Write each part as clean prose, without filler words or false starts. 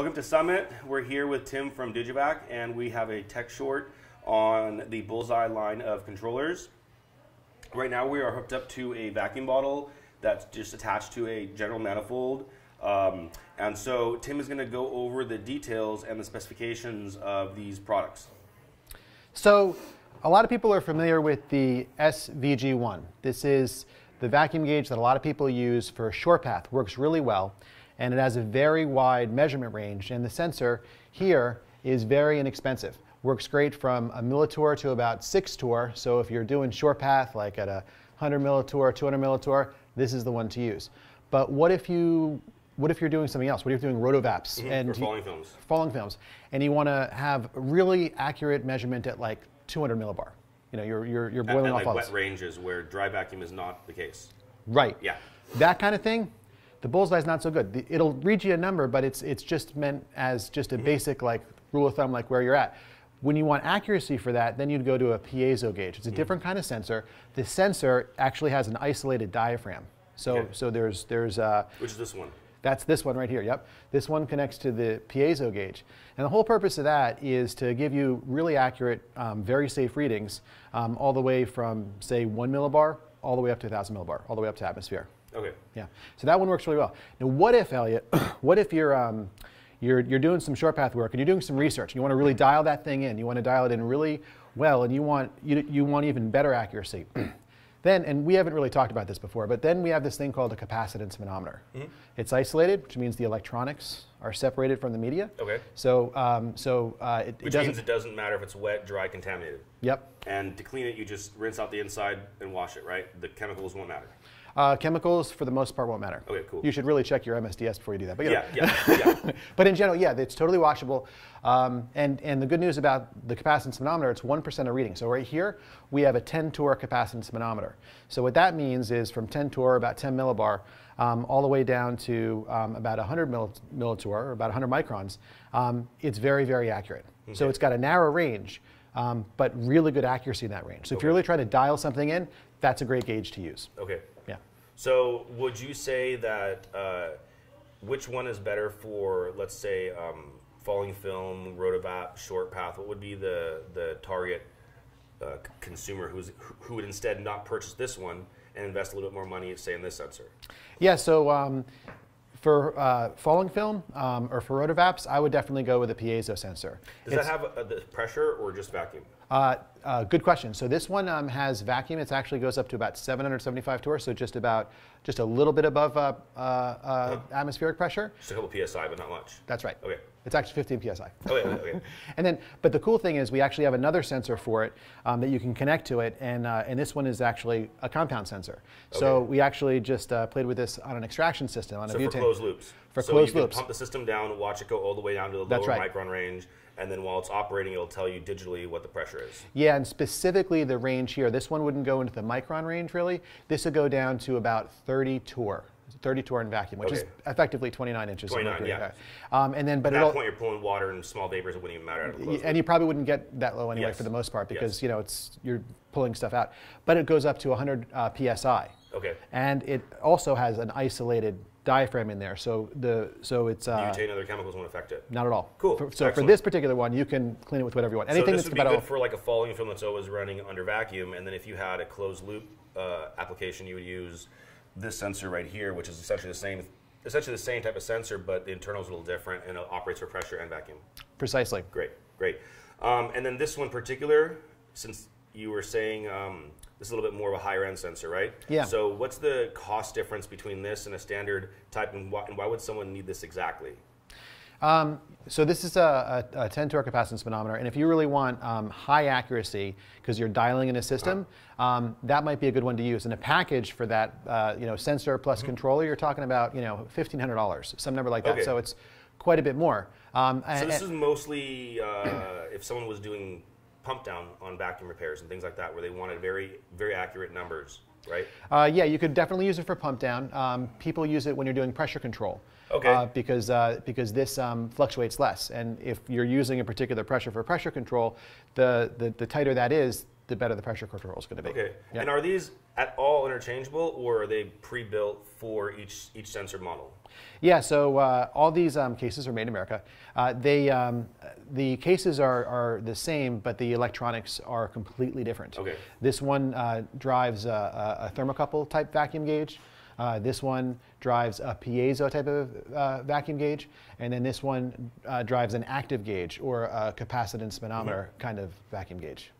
Welcome to Summit. We're here with Tim from Digivac, and we have a tech short on the Bullseye line of controllers. Right now we are hooked up to a vacuum bottle that's just attached to a general manifold. And so Tim is going to go over the details and the specifications of these products. So a lot of people are familiar with the SVG-1. This is the vacuum gauge that a lot of people use for shore path. Works really well, and it has a very wide measurement range, and the sensor here is very inexpensive. Works great from a millitor to about 6 torr, so if you're doing shore path like at 100 millitor, 200 millitor, this is the one to use. But what if you're doing something else? What if you're doing rotovaps and falling films, and you want to have really accurate measurement at like 200 millibar? You know, you're boiling and off like wet ranges where dry vacuum is not the case. Right. Yeah. That kind of thing. The Bullseye is not so good. It'll read you a number, but it's just meant as just a basic like rule of thumb, like where you're at. When you want accuracy for that, then you'd go to a piezo gauge. It's a different kind of sensor. The sensor actually has an isolated diaphragm. So which is this one? That's this one right here, yep. This one connects to the piezo gauge. And the whole purpose of that is to give you really accurate, very safe readings all the way from, say, 1 millibar all the way up to 1,000 millibar, all the way up to atmosphere. Okay. Yeah, so that one works really well. Now what if, Elliot, what if you're doing some short path work and you're doing some research and you want to really dial that thing in, you want to dial it in really well, and you want even better accuracy? Then, and we haven't really talked about this before, but then we have this thing called a capacitance manometer. It's isolated, which means the electronics are separated from the media. Okay. So, which means it doesn't matter if it's wet, dry, contaminated. Yep. And to clean it, you just rinse out the inside and wash it, right? The chemicals won't matter. Chemicals, for the most part, won't matter. Okay, cool. You should really check your MSDS before you do that. But, yeah. But in general, yeah, it's totally washable. And the good news about the capacitance manometer, it's 1% of reading. So right here, we have a 10 torr capacitance manometer. So what that means is from 10 torr, about 10 millibar, all the way down to about 100 millitor, or about 100 microns, it's very, very accurate. Okay. So it's got a narrow range, but really good accuracy in that range. So if you're really trying to dial something in, that's a great gauge to use. Okay. Yeah. So would you say that which one is better for, let's say, falling film, rotovap, short path? What would be the target consumer who would instead not purchase this one and invest a little bit more money, say, in this sensor? Yeah. So for falling film or for rotovaps, I would definitely go with a piezo sensor. Does that have the pressure or just vacuum? Good question. So this one has vacuum. It actually goes up to about 775 torr, so just a little bit above atmospheric pressure. Just a couple psi, but not much. That's right. Okay. It's actually 15 psi. Okay. And then, but the cool thing is we actually have another sensor for it that you can connect to it, and this one is actually a compound sensor. Okay. So we actually just played with this on an extraction system on a butane. For closed loops. So you can pump the system down, watch it go all the way down to the lower micron range, and then while it's operating, it'll tell you digitally what the pressure is. Yeah, and specifically the range here. This one wouldn't go into the micron range really. This would go down to about 30 torr. 30 torr in vacuum, which is effectively 29 inches. 29, yeah. And then, but at that point, you're pulling water and small vapors. It wouldn't even matter. And you probably wouldn't get that low anyway for the most part because you know you're pulling stuff out. But it goes up to 100 psi. Okay. And it also has an isolated diaphragm in there, so it's. Butane, other chemicals won't affect it. Not at all. Cool. So for this particular one, you can clean it with whatever you want. Anything that's compatible. So this would be good for like a falling film that's always running under vacuum, and then if you had a closed loop application, you would use this sensor right here, which is essentially the same type of sensor, but the internal's a little different, and it operates for pressure and vacuum. Precisely. Great, great. And then this one in particular, since you were saying this is a little bit more of a higher end sensor, right? Yeah. So what's the cost difference between this and a standard type, and why would someone need this exactly? So this is a 10 torr capacitance manometer, and if you really want high accuracy because you're dialing in a system, that might be a good one to use. And a package for that, you know, sensor plus controller, you're talking about, you know, $1,500, some number like that. Okay. So it's quite a bit more. So this is mostly if someone was doing pump down on vacuum repairs and things like that, where they wanted very, very accurate numbers. Right? Yeah, you could definitely use it for pump down. People use it when you're doing pressure control. Okay. Because this fluctuates less, and if you're using a particular pressure for pressure control, the tighter that is, the better the pressure control is going to be. Okay. Yeah. And are these at all interchangeable, or are they pre-built for each sensor model? Yeah. So all these cases are made in America. The cases are the same, but the electronics are completely different. Okay. This one drives a thermocouple type vacuum gauge. This one drives a piezo type of vacuum gauge, and then this one drives an active gauge or a capacitance manometer kind of vacuum gauge.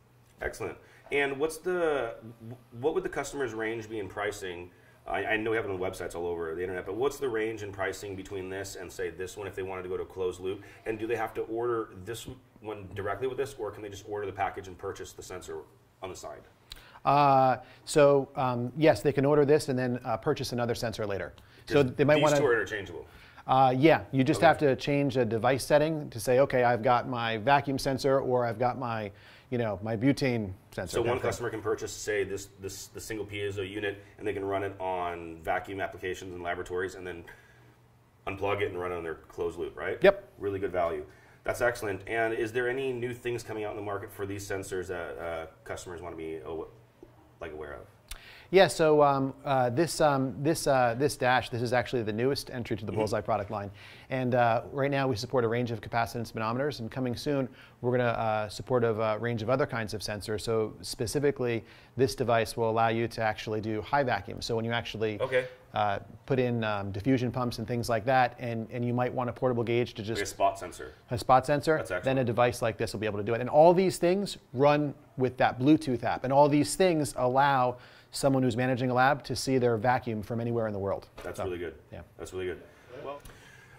Excellent. And what would the customer's range be in pricing? I know we have it on websites all over the internet, but what's the range in pricing between this and say this one if they wanted to go to a closed loop? And do they have to order this one directly with this, or can they just order the package and purchase the sensor on the side? Yes, they can order this and then purchase another sensor later. So they might want to. These two are interchangeable. Yeah, you just have to change a device setting to say, okay, I've got my vacuum sensor, or I've got my, you know, my butane sensor. So one customer can purchase, say, the single piezo unit, and they can run it on vacuum applications and laboratories, and then unplug it and run it on their closed loop, right? Yep. Really good value. That's excellent. And is there any new things coming out in the market for these sensors that customers want to be aware of? Yeah, so this dash, this is actually the newest entry to the Bullseye product line. And right now we support a range of capacitance manometers, and coming soon we're going to support a range of other kinds of sensors. So specifically, this device will allow you to actually do high vacuum. So when you actually put in diffusion pumps and things like that, and you might want a portable gauge to just... Like a spot sensor. A spot sensor, then a device like this will be able to do it. And all these things run with that Bluetooth app, and all these things allow someone who's managing a lab to see their vacuum from anywhere in the world. That's really good. Yeah, that's really good. Well,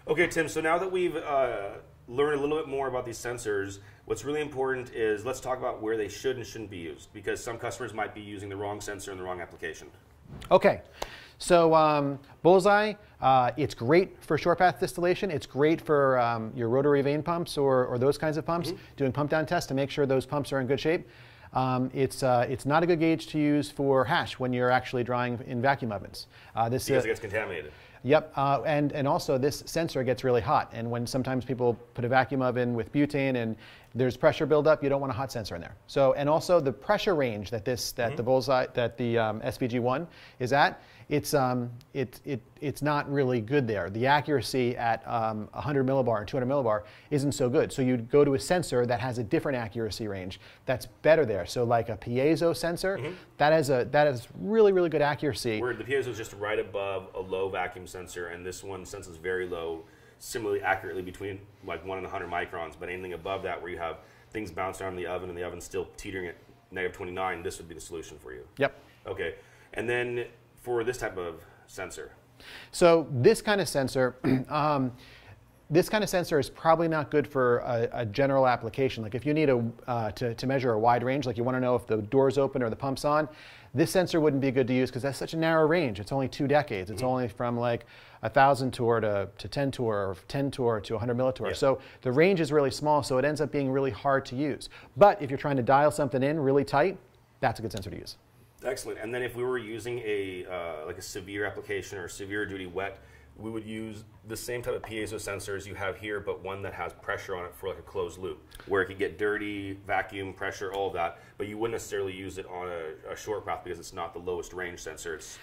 okay, Tim, so now that we've learned a little bit more about these sensors, what's really important is let's talk about where they should and shouldn't be used, because some customers might be using the wrong sensor in the wrong application. Okay, so Bullseye, it's great for short path distillation. It's great for your rotary vane pumps or those kinds of pumps, doing pump down tests to make sure those pumps are in good shape. It's not a good gauge to use for hash when you're actually drying in vacuum ovens. Because it gets contaminated. Yep, and also this sensor gets really hot, and when sometimes people put a vacuum oven with butane and there's pressure buildup, you don't want a hot sensor in there. So, and also the pressure range that the Bullseye, that the SVG-1 is at, it's not really good there. The accuracy at 100 millibar and 200 millibar isn't so good. So you'd go to a sensor that has a different accuracy range that's better there. So like a piezo sensor, that has really good accuracy. Where the piezo is just right above a low vacuum sensor, and this one senses very low, similarly accurately between like 1 and 100 microns. But anything above that, where you have things bouncing around in the oven and the oven's still teetering at -29, this would be the solution for you. Yep. Okay, and then for this type of sensor? So this kind of sensor, this kind of sensor is probably not good for a general application. Like if you need to measure a wide range, like you want to know if the door's open or the pump's on, this sensor wouldn't be good to use because that's such a narrow range. It's only 2 decades. It's only from like 1,000 torr to 10 torr, or 10 torr to 100 millitorr. Yeah. So the range is really small, so it ends up being really hard to use. But if you're trying to dial something in really tight, that's a good sensor to use. Excellent. And then if we were using a like a severe application or severe duty wet, we would use the same type of piezo sensors you have here, but one that has pressure on it for like a closed loop, where it could get dirty, vacuum, pressure, all of that, but you wouldn't necessarily use it on a short path because it's not the lowest range sensor. It's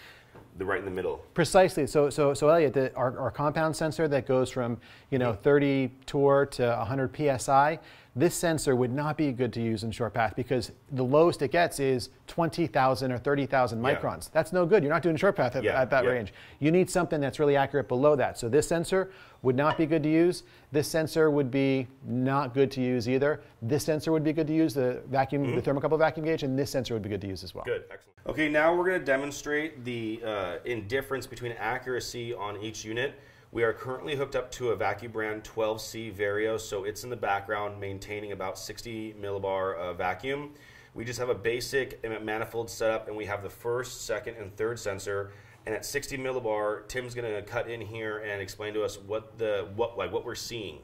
right in the middle. Precisely. So Elliot, our compound sensor that goes from 30 torr to 100 psi, this sensor would not be good to use in short path because the lowest it gets is 20,000 or 30,000 microns. Yeah. That's no good. You're not doing short path at that range. You need something that's really accurate below that. So this sensor would not be good to use. This sensor would be not good to use either. This sensor would be good to use, the vacuum, the thermocouple vacuum gauge, and this sensor would be good to use as well. Good, excellent. Okay, now we're going to demonstrate the indifference between accuracy on each unit. We are currently hooked up to a VACUUBRAND 12C Vario, so it's in the background maintaining about 60 millibar vacuum. We just have a basic manifold setup, and we have the first, second, and third sensor. And at 60 millibar, Tim's going to cut in here and explain to us what we're seeing.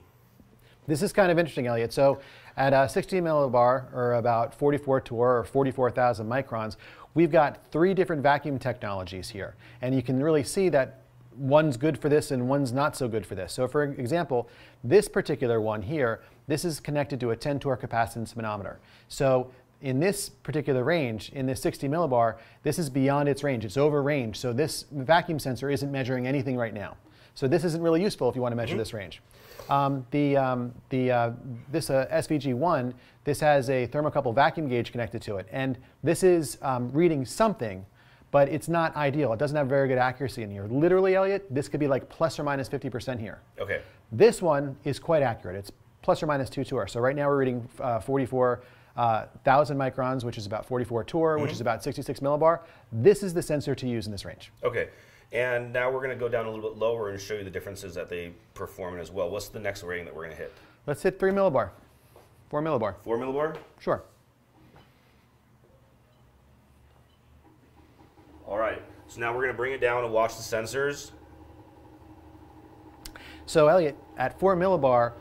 This is kind of interesting, Elliot. So at 60 millibar, or about 44 torr, or 44,000 microns, we've got 3 different vacuum technologies here, and you can really see that one's good for this and one's not so good for this. So for example, this particular one here, this is connected to a 10 torr capacitance manometer. So in this particular range, in this 60 millibar, this is beyond its range. It's over range. So this vacuum sensor isn't measuring anything right now. So this isn't really useful if you want to measure this range. This SVG-1, this has a thermocouple vacuum gauge connected to it. And this is reading something, but it's not ideal. It doesn't have very good accuracy in here. Literally, Elliot, this could be like plus or minus 50% here. Okay. This one is quite accurate. It's plus or minus 2 torr. So right now we're reading 44,000 microns, which is about 44 torr, which is about 66 millibar. This is the sensor to use in this range. Okay. And now we're going to go down a little bit lower and show you the differences that they perform in as well. What's the next rating that we're going to hit? Let's hit 3 millibar. 4 millibar. 4 millibar? Sure. All right. So now we're going to bring it down and watch the sensors. So, Elliot, at 4 millibar,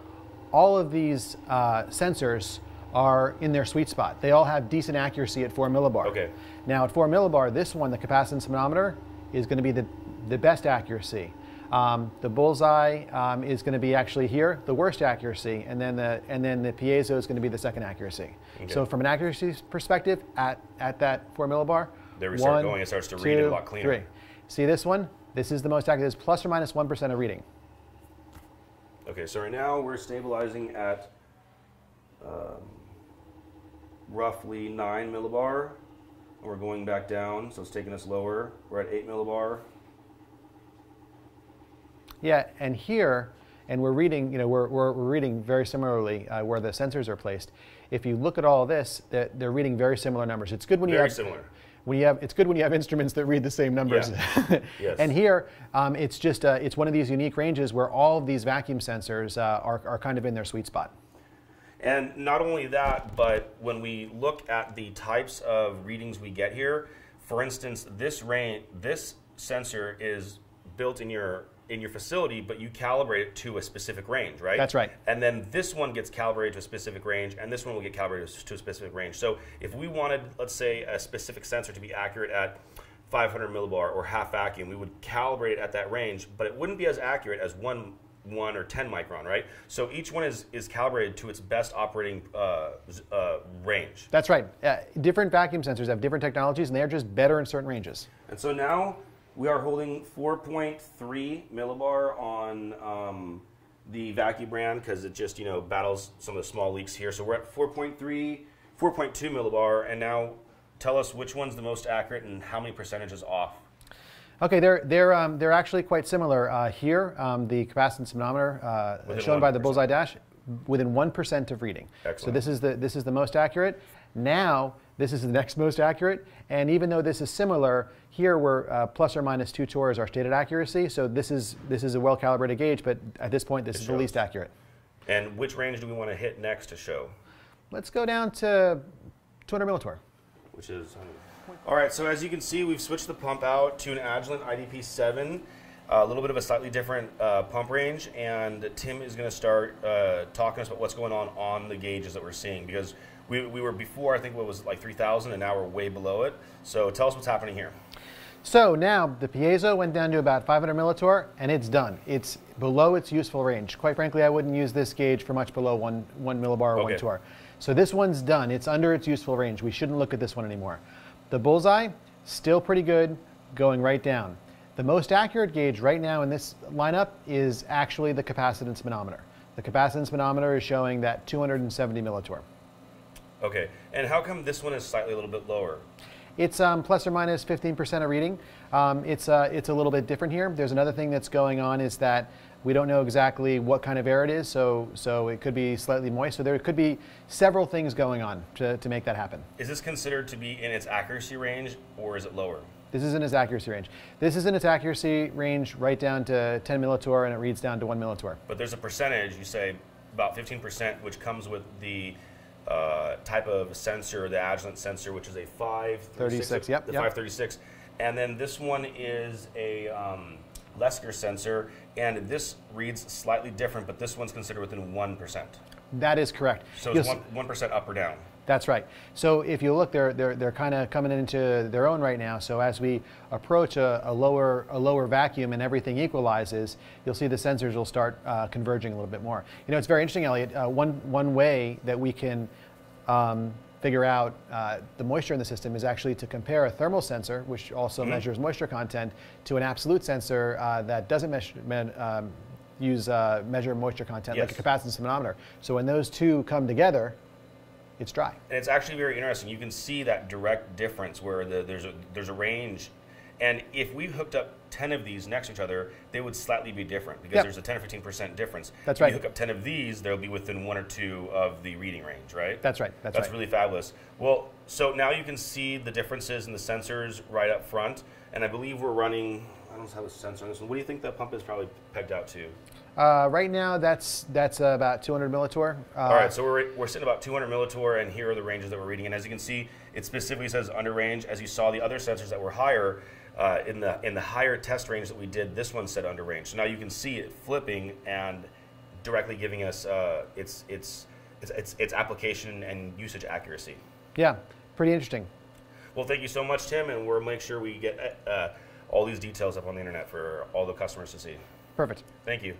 all of these sensors are in their sweet spot. They all have decent accuracy at 4 millibar. Okay. Now, at 4 millibar, this one, the capacitance manometer, is going to be the best accuracy. The bullseye is going to be actually here, the worst accuracy, and then the piezo is going to be the second accuracy. Okay. So from an accuracy perspective, at that 4 millibar, there we start going. It starts to read it a lot cleaner. Three. See this one? This is the most accurate. It's plus or minus 1% of reading. Okay, so right now we're stabilizing at roughly 9 millibar. We're going back down, so it's taking us lower. We're at 8 millibar. Yeah, and here, and we're reading, you know, we're reading very similarly where the sensors are placed. If you look at all this, they're reading very similar numbers. It's good when you have instruments that read the same numbers. Yeah. Yes. And here, it's just it's one of these unique ranges where all of these vacuum sensors are kind of in their sweet spot. And not only that, but when we look at the types of readings we get here, for instance, this sensor is built in your facility, but you calibrate it to a specific range, right? That's right. And then this one gets calibrated to a specific range, and this one will get calibrated to a specific range. So if we wanted, let's say, a specific sensor to be accurate at 500 millibar or half vacuum, we would calibrate it at that range, but it wouldn't be as accurate as one or 10 micron, right? So each one is calibrated to its best operating range. That's right. Different vacuum sensors have different technologies, and they're just better in certain ranges. And so now we are holding 4.3 millibar on the VACUUBRAND because it just, you know, battles some of the small leaks here. So we're at 4.3, 4.2 millibar, and now tell us which one's the most accurate and how many percentages off. Okay, they're actually quite similar here. The capacitance manometer shown by the bullseye dash, within 1% of reading. Excellent. So this is the most accurate. Now this is the next most accurate, and even though this is similar, here we're plus or minus 2 torr is our stated accuracy. So this is a well calibrated gauge, but at this point this is the least accurate. And which range do we want to hit next to show? Let's go down to 200 millitorr, which is. All right, so as you can see, we've switched the pump out to an Agilent IDP7, a little bit of a slightly different pump range, and Tim is going to start talking to us about what's going on the gauges that we're seeing, because we were before, I think what was like 3,000, and now we're way below it. So tell us what's happening here. So now the piezo went down to about 500 millitorr, and it's done. It's below its useful range. Quite frankly, I wouldn't use this gauge for much below one millibar or 1 torr. So this one's done. It's under its useful range. We shouldn't look at this one anymore. The bullseye, still pretty good, going right down. The most accurate gauge right now in this lineup is actually the capacitance manometer. The capacitance manometer is showing that 270 millitorr. Okay, and how come this one is slightly a little bit lower? It's plus or minus 15% of reading. It's a little bit different here. There's another thing that's going on is that we don't know exactly what kind of air it is, so it could be slightly moist. So there could be several things going on to make that happen. Is this considered to be in its accuracy range, or is it lower? This is in its accuracy range. This is in its accuracy range right down to 10 millitorr, and it reads down to 1 millitorr. But there's a percentage, you say about 15%, which comes with the type of sensor, the Agilent sensor, which is a 536. Yep, the 536. And then this one is a Lesker sensor, and this reads slightly different, but this one's considered within 1%. That is correct. So it's 1% up or down. That's right. So if you look, they're kind of coming into their own right now. So as we approach a lower vacuum and everything equalizes, you'll see the sensors will start converging a little bit more. You know, it's very interesting, Elliot. One way that we can figure out the moisture in the system is actually to compare a thermal sensor, which also measures moisture content, to an absolute sensor that doesn't measure moisture content, like a capacitance manometer. So when those two come together, it's dry. And it's actually very interesting. You can see that direct difference where there's a range. And if we hooked up 10 of these next to each other, they would slightly be different because there's a 10 or 15% difference. That's right. If you hook up 10 of these, they'll be within one or two of the reading range, right? That's right. That's really fabulous. Well, so now you can see the differences in the sensors right up front. And I believe we're running, I don't have a sensor on this one. What do you think that pump is probably pegged out to? Right now, that's about 200 millitorr. All right, so we're sitting about 200 millitorr, and here are the ranges that we're reading. And as you can see, it specifically says under range. As you saw, the other sensors that were higher, in the higher test range that we did, this one said under range. So now you can see it flipping and directly giving us its application and usage accuracy. Yeah, pretty interesting. Well, thank you so much, Tim, and we'll make sure we get all these details up on the internet for all the customers to see. Perfect. Thank you.